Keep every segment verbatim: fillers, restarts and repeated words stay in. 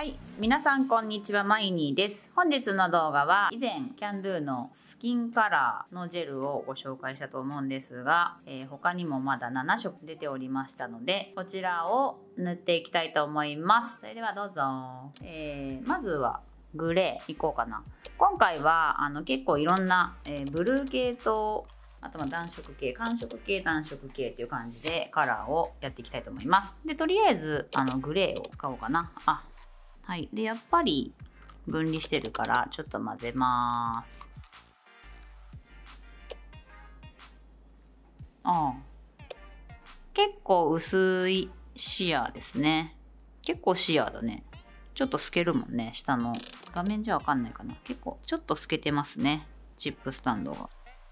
はい、皆さんこんにちは、マイニーです。本日の動画は以前キャンドゥのスキンカラーのジェルをご紹介したと思うんですが、えー、他にもまだななしょく出ておりましたので、こちらを塗っていきたいと思います。それではどうぞ。えー、まずはグレーいこうかな。今回はあの結構いろんな、えー、ブルー系とあとは暖色系、寒色系、暖色系っていう感じでカラーをやっていきたいと思います。で、とりあえずあのグレーを使おうかな。あはい、でやっぱり分離してるからちょっと混ぜます。ああ結構薄いシアーですね。結構シアーだね。ちょっと透けるもんね。下の画面じゃわかんないかな。結構ちょっと透けてますね、チップスタンドが。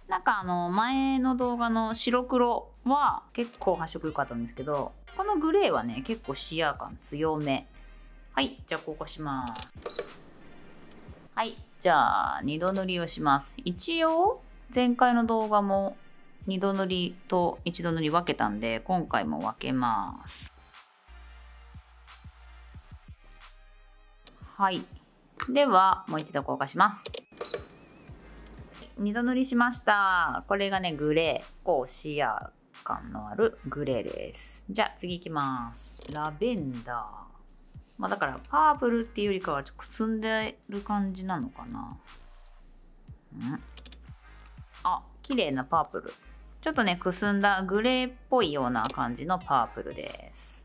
なんかあの前の動画の白黒は結構発色良かったんですけど、このグレーはね結構シアー感強め。はい、じゃあここします。はい、じゃあにど塗りをします。一応前回の動画もにど塗りといちど塗り分けたんで、今回も分けます。はい、ではもう一度硬化します。にど塗りしました。これがねグレー、こうシアー感のあるグレーです。じゃあ次いきます。ラベンダー。まあだからパープルっていうよりかはちょっとくすんでる感じなのかな。んあ、綺麗なパープル。ちょっとね、くすんだグレーっぽいような感じのパープルです。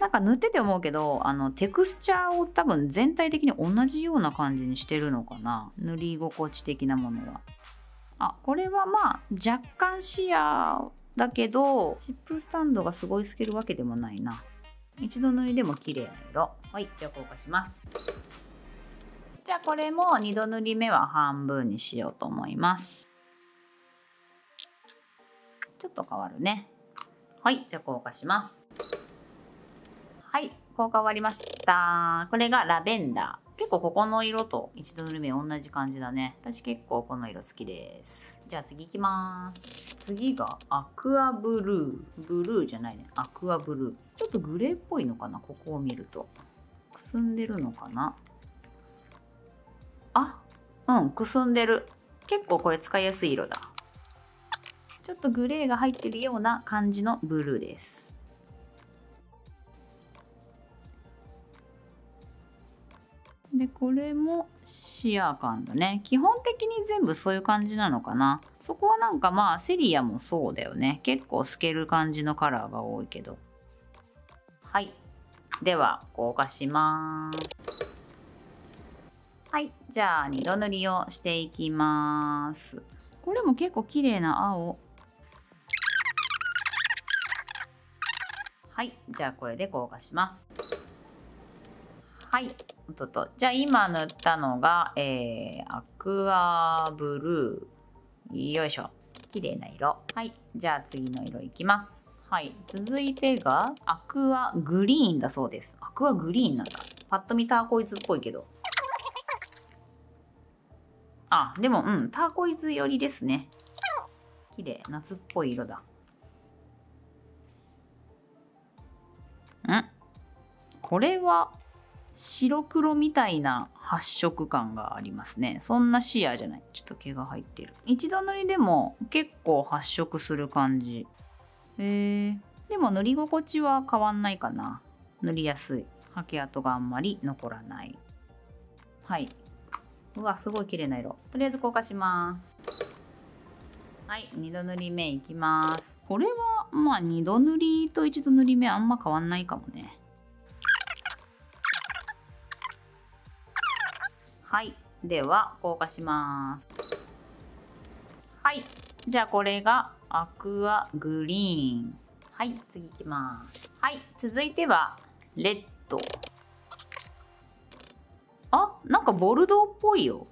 なんか塗ってて思うけど、あのテクスチャーを多分全体的に同じような感じにしてるのかな。塗り心地的なものは。あ、これはまあ若干シアーだけど、チップスタンドがすごい透けるわけでもないな。一度塗りでも綺麗な色。はい、じゃあ硬化します。じゃあこれもにど塗り目は半分にしようと思います。ちょっと変わるね。はい、じゃあ硬化します。はい、硬化終わりました。これがラベンダー。結構ここの色と一度塗り目同じ感じだね。私結構この色好きです。じゃあ次いきます。次がアクアブルー。ブルーじゃないね。アクアブルー。ちょっとグレーっぽいのかな、ここを見ると。くすんでるのかなあ、うん、くすんでる。結構これ使いやすい色だ。ちょっとグレーが入ってるような感じのブルーです。でこれもシアー感だね。基本的に全部そういう感じなのかな。そこはなんかまあセリアもそうだよね。結構透ける感じのカラーが多いけど。はい。では硬化します。はい。じゃあにど塗りをしていきます。これも結構綺麗な青。はい。じゃあこれで硬化します。はい。おっとっと。じゃあ今塗ったのが、えー、アクアブルー。よいしょ。綺麗な色。はい。じゃあ次の色いきます。はい。続いてが、アクアグリーンだそうです。アクアグリーンなんだ。パッと見ターコイズっぽいけど。あ、でもうん、ターコイズ寄りですね。綺麗。夏っぽい色だ。ん？これは、白黒みたいな発色感がありますね。そんなシアーじゃない。ちょっと毛が入ってる。一度塗りでも結構発色する感じ。へー。でも塗り心地は変わんないかな。塗りやすい。刷毛跡があんまり残らない。はい。うわ、すごい綺麗な色。とりあえず硬化します。はい、にど塗り目いきます。これはまあにど塗りといちど塗り目あんま変わんないかもね。はい、では硬化します。はい、じゃあこれがアクアグリーン。はい、次いきます。はい、続いてはレッド。あ、なんかボルドーっぽいよ。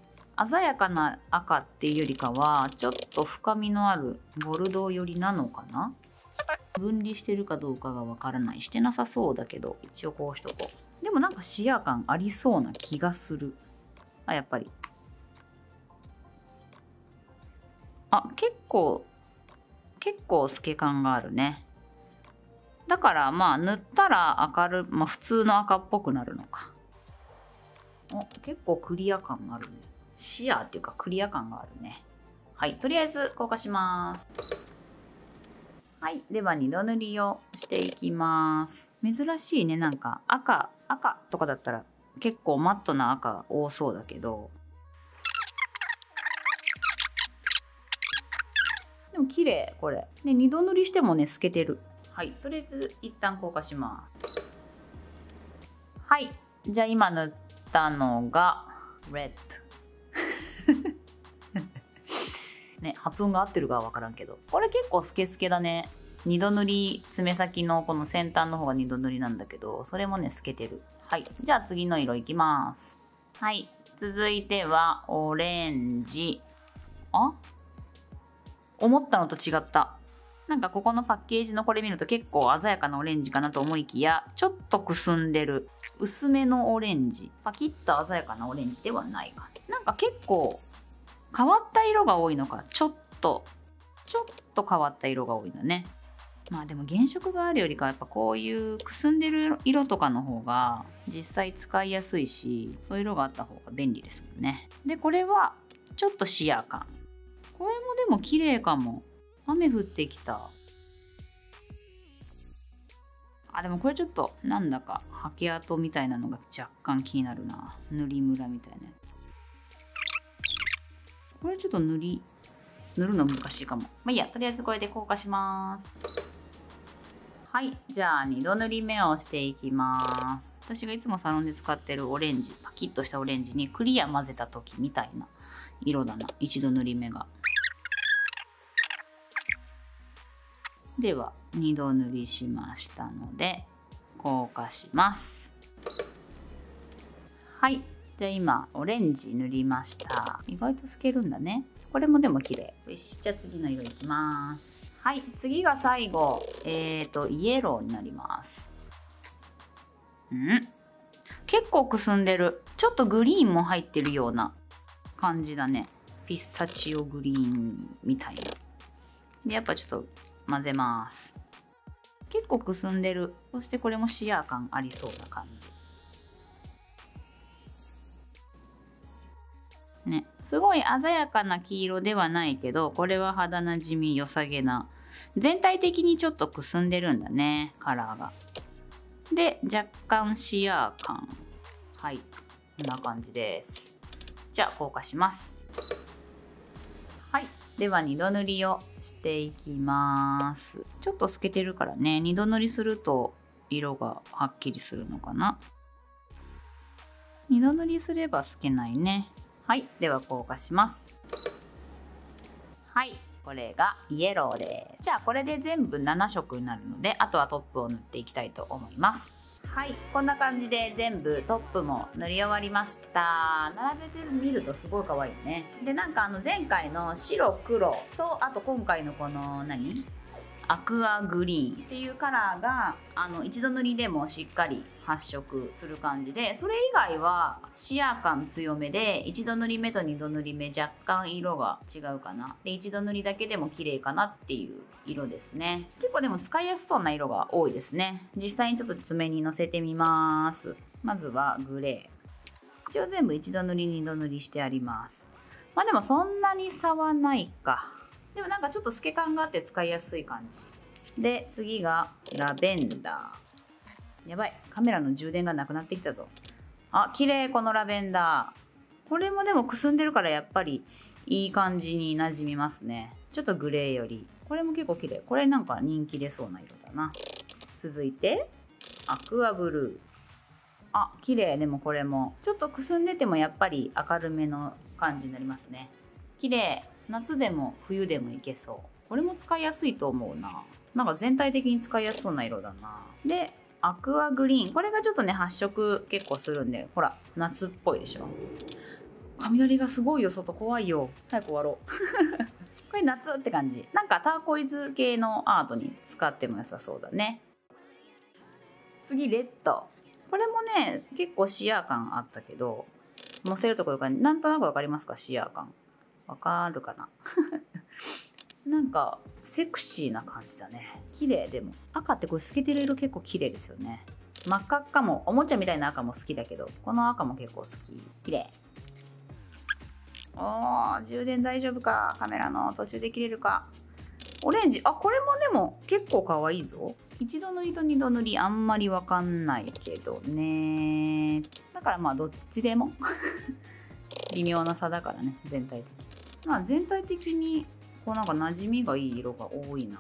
鮮やかな赤っていうよりかはちょっと深みのあるボルドー寄りなのかな。分離してるかどうかがわからない。してなさそうだけど一応こうしとこう。でもなんかシアー感ありそうな気がする。あ、やっぱり。あ、結構結構透け感があるね。だからまあ塗ったら明る、まあ、普通の赤っぽくなるのか。お、結構クリア感があるね。シアーっていうかクリア感があるね。はい、とりあえず硬化します。はい、ではにど塗りをしていきます。珍しいね、なんか赤、赤とかだったら結構マットな赤多そうだけど。でも綺麗これ。で、にど塗りしてもね、透けてる。はい、とりあえず一旦硬化します。はい、じゃあ今塗ったのがレッド。ね、発音が合ってるかは分からんけど、これ結構スケスケだね。にど塗り、爪先のこの先端の方がにど塗りなんだけど、それもね透けてる。はい、じゃあ次の色いきます。はい、続いてはオレンジ。あ、思ったのと違った。なんかここのパッケージのこれ見ると結構鮮やかなオレンジかなと思いきや、ちょっとくすんでる薄めのオレンジ。パキッと鮮やかなオレンジではない感じ。なんか結構変わった色が多いのか、ちょっとちょっと変わった色が多いのね。まあでも原色があるよりかはやっぱこういうくすんでる色とかの方が実際使いやすいし、そういう色があった方が便利ですもんね。でこれはちょっとシアー感。これもでも綺麗かも。雨降ってきた。あ、でもこれちょっとなんだか刷毛跡みたいなのが若干気になるな。塗りムラみたいな。これちょっと塗り塗るの難しいかも。まあいいや、とりあえずこれで硬化します。はい、じゃあにど塗り目をしていきます。私がいつもサロンで使ってるオレンジ、パキッとしたオレンジにクリア混ぜた時みたいな色だな。いちど塗り目が。ではにど塗りしましたので硬化します。はい、じゃあ今オレンジ塗りました。意外と透けるんだね。これもでも綺麗。よし、じゃあ次の色いきます。はい、次が最後、えーとイエローになります。ん、結構くすんでる。ちょっとグリーンも入ってるような感じだね。ピスタチオグリーンみたいな。でやっぱちょっと混ぜます。結構くすんでる。そしてこれもシアー感ありそうな感じね。すごい鮮やかな黄色ではないけど、これは肌なじみ良さげな。全体的にちょっとくすんでるんだね、カラーが。で若干シアー感。はい、こんな感じです。じゃあ硬化します。はい、ではにど塗りをしていきます。ちょっと透けてるからね、にど塗りすると色がはっきりするのかな。にど塗りすれば透けないね。はい、では硬化します。はい、これがイエローです。じゃあこれで全部ななしょくになるので、あとはトップを塗っていきたいと思います。はい、こんな感じで全部トップも塗り終わりました。並べてみるとすごい可愛いね。で、なんかあの前回の白黒と、あと今回のこの何？アクアグリーンっていうカラーが、あの一度塗りでもしっかり発色する感じで、それ以外はシアー感強めで、一度塗り目と二度塗り目若干色が違うかな。で一度塗りだけでも綺麗かなっていう色ですね。結構でも使いやすそうな色が多いですね。実際にちょっと爪にのせてみます。まずはグレー。一応全部一度塗り二度塗りしてあります。まあでもそんなに差はないか。でもなんかちょっと透け感があって使いやすい感じで、次がラベンダー。やばい、カメラの充電がなくなってきたぞ。あ、綺麗。このラベンダー、これもでもくすんでるからやっぱりいい感じになじみますね。ちょっとグレーよりこれも結構綺麗。これなんか人気出そうな色だな。続いてアクアブルー。あ、綺麗。でもこれもちょっとくすんでてもやっぱり明るめの感じになりますね。綺麗。夏でも冬でもいけそう。これも使いやすいと思うな。なんか全体的に使いやすそうな色だな。でアクアグリーン、これがちょっとね発色結構するんで、ほら夏っぽいでしょ。雷がすごいよ、外怖いよ。早く終わろうこれ夏って感じ。なんかターコイズ系のアートに使っても良さそうだね。次レッド。これもね結構シアー感あったけど、のせるところがなんとなく分かりますか。シアー感わかるかななんかセクシーな感じだね。綺麗。でも赤ってこれ透けてる色結構綺麗ですよね。真っ赤っかも、おもちゃみたいな赤も好きだけど、この赤も結構好き。綺麗。おー、充電大丈夫か。カメラの途中で切れるか。オレンジ。あ、これもでも結構かわいいぞ。一度塗りと二度塗りあんまりわかんないけどね。だからまあどっちでも微妙な差だからね、全体的に。まあ全体的にこうなんか馴染みがいい色が多いな。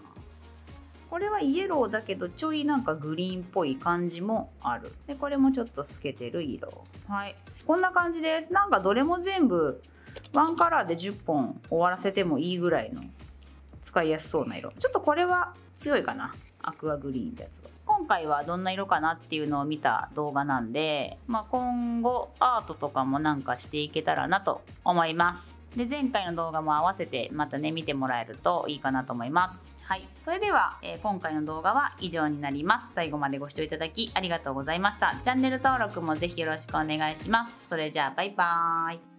これはイエローだけどちょいなんかグリーンっぽい感じもある。でこれもちょっと透けてる色。はい、こんな感じです。なんかどれも全部ワンカラーでじゅっぽん終わらせてもいいぐらいの使いやすそうな色。ちょっとこれは強いかな、アクアグリーンってやつが。今回はどんな色かなっていうのを見た動画なんで、まあ、今後アートとかもなんかしていけたらなと思います。で前回の動画も合わせてまたね見てもらえるといいかなと思います。はい、それでは、えー、今回の動画は以上になります。最後までご視聴いただきありがとうございました。チャンネル登録もぜひよろしくお願いします。それじゃあバイバーイ。